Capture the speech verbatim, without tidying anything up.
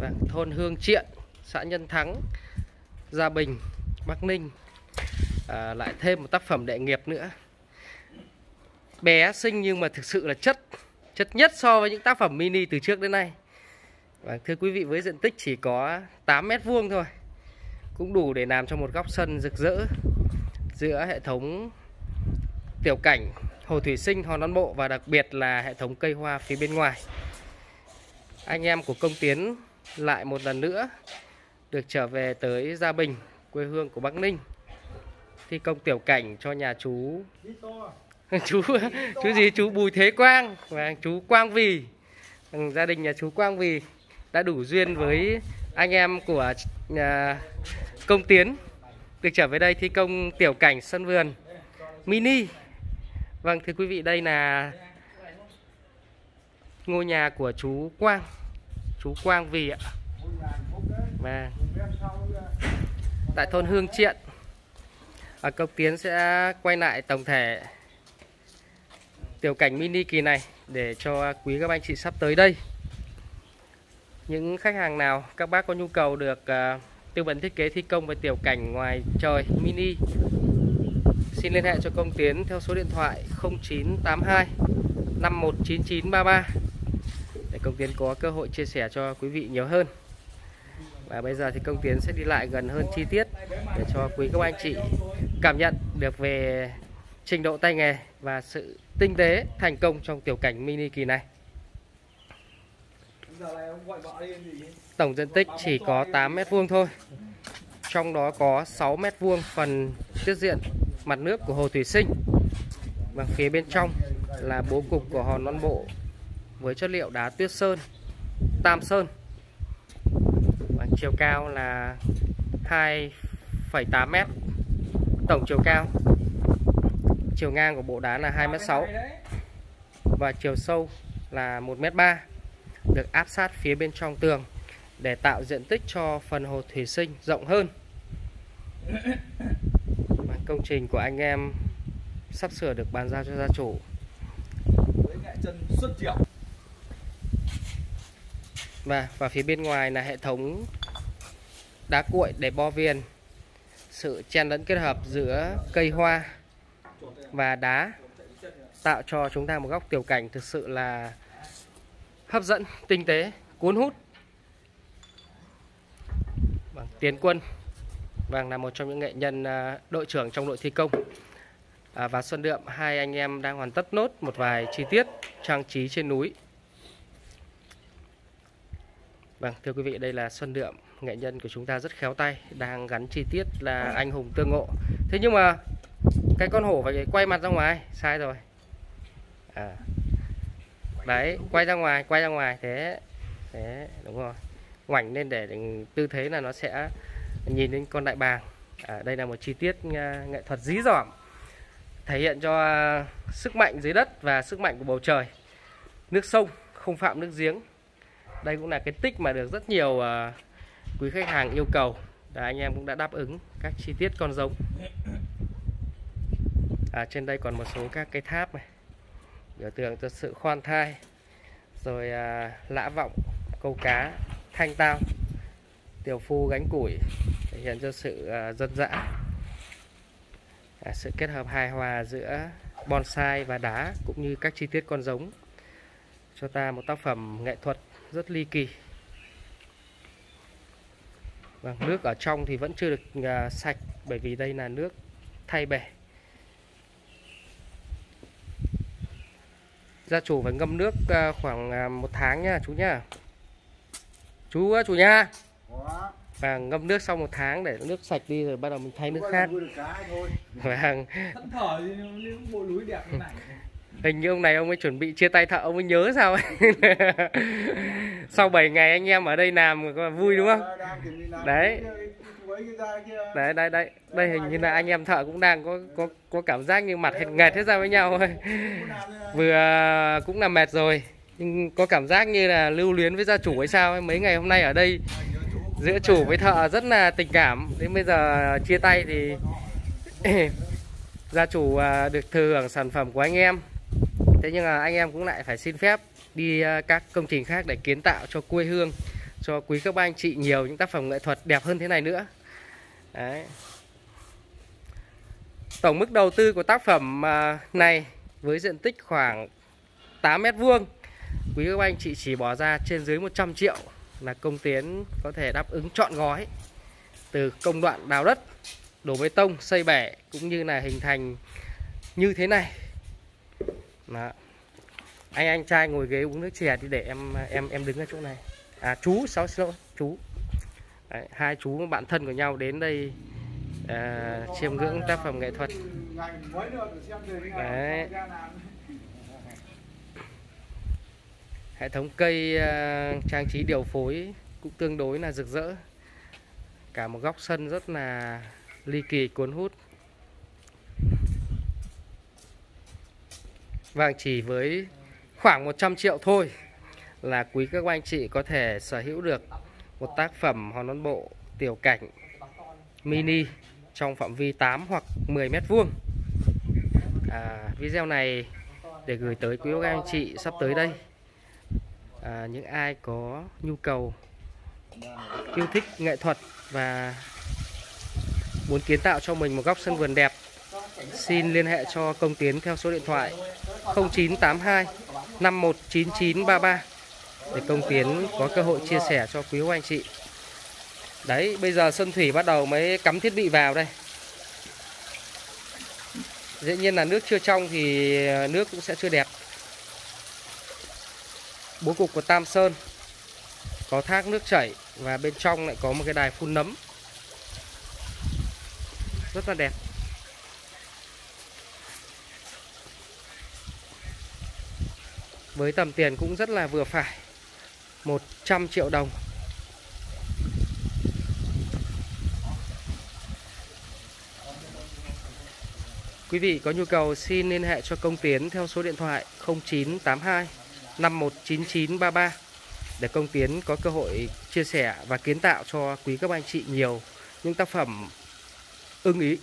Và thôn Hương Triện, xã Nhân Thắng, Gia Bình, Bắc Ninh. À, lại thêm một tác phẩm đệ nghiệp nữa. Bé xinh nhưng mà thực sự là chất chất nhất so với những tác phẩm mini từ trước đến nay. Và thưa quý vị, với diện tích chỉ có tám mét vuông thôi, cũng đủ để làm cho một góc sân rực rỡ giữa hệ thống tiểu cảnh Hồ Thủy Sinh, Hòn Non Bộ và đặc biệt là hệ thống cây hoa phía bên ngoài. Anh em của Công Tiến lại một lần nữa được trở về tới Gia Bình, quê hương của Bắc Ninh, thi công tiểu cảnh cho nhà chú chú chú gì chú Bùi Thế Quang và chú Quang Vì. Gia đình nhà chú Quang Vì đã đủ duyên với anh em của nhà Công Tiến được trở về đây thi công tiểu cảnh sân vườn mini. Vâng, thưa quý vị, đây là ngôi nhà của chú Quang, chú Quang Vì ạ. Và tại thôn Hương Triện, ở Công Tiến sẽ quay lại tổng thể tiểu cảnh mini kỳ này để cho quý các anh chị sắp tới đây. Những khách hàng nào, các bác có nhu cầu được uh, tư vấn thiết kế thi công về tiểu cảnh ngoài trời mini, xin liên hệ cho Công Tiến theo số điện thoại không chín tám hai năm một chín chín ba ba để Công Tiến có cơ hội chia sẻ cho quý vị nhiều hơn. Và bây giờ thì Công Tiến sẽ đi lại gần hơn chi tiết để cho quý các anh chị cảm nhận được về trình độ tay nghề và sự tinh tế thành công trong tiểu cảnh mini kỳ này. Tổng diện tích chỉ có tám mét vuông thôi, trong đó có sáu mét vuông phần tiết diện mặt nước của Hồ Thủy Sinh, và phía bên trong là bố cục của Hòn Non Bộ với chất liệu đá tuyết sơn, Tam Sơn. Và chiều cao là hai phẩy tám mét tổng chiều cao. Chiều ngang của bộ đá là hai mét sáu và chiều sâu là một mét ba, được áp sát phía bên trong tường để tạo diện tích cho phần Hồ Thủy Sinh rộng hơn. Và công trình của anh em sắp sửa được bàn giao cho gia chủ. Và, và phía bên ngoài là hệ thống đá cuội để bo viền, sự chen lẫn kết hợp giữa cây hoa và đá tạo cho chúng ta một góc tiểu cảnh thực sự là hấp dẫn, tinh tế, cuốn hút. Vâng, Tiến Quân vâng là một trong những nghệ nhân đội trưởng trong đội thi công, à, và Xuân Điệm, hai anh em đang hoàn tất nốt một vài chi tiết trang trí trên núi. Vâng, thưa quý vị, đây là Xuân Điệm, nghệ nhân của chúng ta rất khéo tay, đang gắn chi tiết là anh hùng tương ngộ. Thế nhưng mà cái con hổ phải quay mặt ra ngoài, sai rồi à. Đấy, quay ra ngoài, quay ra ngoài thế, thế đúng rồi, ngoảnh lên để, để tư thế là nó sẽ nhìn lên con đại bàng. À, đây là một chi tiết nghệ thuật dí dỏm, thể hiện cho sức mạnh dưới đất và sức mạnh của bầu trời, nước sông không phạm nước giếng. Đây cũng là cái tích mà được rất nhiều uh, quý khách hàng yêu cầu, và anh em cũng đã đáp ứng các chi tiết con giống. À, trên đây còn một số các cái tháp này, biểu tượng cho sự khoan thai, rồi à, lã vọng, câu cá, thanh tao, tiểu phu gánh củi, thể hiện cho sự à, dân dã, à, sự kết hợp hài hòa giữa bonsai và đá cũng như các chi tiết con giống, cho ta một tác phẩm nghệ thuật rất ly kỳ. Và nước ở trong thì vẫn chưa được à, sạch bởi vì đây là nước thay bể. Gia chủ phải ngâm nước khoảng một tháng nha chú nha. Chú chủ nha. Và ngâm nước sau một tháng để nước sạch đi rồi bắt đầu mình thay nước khác. Và... hình như ông này ông ấy chuẩn bị chia tay thợ, ông ấy nhớ sao ấy. Sau bảy ngày anh em ở đây làm vui đúng không? Đấy. Đấy, đây đây đây hình như là anh em thợ cũng đang có có có cảm giác như mặt hệt nghẹt hết ra với nhau thôi. Vừa cũng là mệt rồi nhưng có cảm giác như là lưu luyến với gia chủ hay sao ấy. Mấy ngày hôm nay ở đây giữa chủ với thợ rất là tình cảm, đến bây giờ chia tay thì gia chủ được thừa hưởng sản phẩm của anh em, thế nhưng mà anh em cũng lại phải xin phép đi các công trình khác để kiến tạo cho quê hương, cho quý các anh chị nhiều những tác phẩm nghệ thuật đẹp hơn thế này nữa. Đấy. Tổng mức đầu tư của tác phẩm này với diện tích khoảng tám mét vuông, quý các anh chị chỉ bỏ ra trên dưới một trăm triệu là Công Tiến có thể đáp ứng trọn gói, từ công đoạn đào đất, đổ bê tông, xây bể cũng như là hình thành như thế này. Đó. Anh anh trai ngồi ghế uống nước chè thì để em em em đứng ở chỗ này. À chú, sáu xin lỗi, chú. Đấy, hai chú bạn thân của nhau đến đây à, chiêm ngưỡng tác phẩm nghệ thuật. Đấy. Hệ thống cây uh, trang trí điều phối cũng tương đối là rực rỡ. Cả một góc sân rất là ly kỳ, cuốn hút. Vâng, chỉ với khoảng một trăm triệu thôi là quý các anh chị có thể sở hữu được một tác phẩm Hòn Non Bộ tiểu cảnh mini trong phạm vi tám hoặc mười mét vuông. À, video này để gửi tới quý các anh chị sắp tới đây. À, những ai có nhu cầu yêu thích nghệ thuật và muốn kiến tạo cho mình một góc sân vườn đẹp, xin liên hệ cho Công Tiến theo số điện thoại không chín tám hai năm một chín chín ba ba để Công Tiến có cơ hội chia sẻ cho quý anh chị. Đấy, bây giờ Xuân Thủy bắt đầu mới cắm thiết bị vào đây. Dĩ nhiên là nước chưa trong thì nước cũng sẽ chưa đẹp. Bố cục của Tam Sơn có thác nước chảy và bên trong lại có một cái đài phun nấm rất là đẹp. Với tầm tiền cũng rất là vừa phải, một trăm triệu đồng. Quý vị có nhu cầu xin liên hệ cho Công Tiến theo số điện thoại không chín tám hai năm một chín chín ba ba để Công Tiến có cơ hội chia sẻ và kiến tạo cho quý các anh chị nhiều những tác phẩm ưng ý.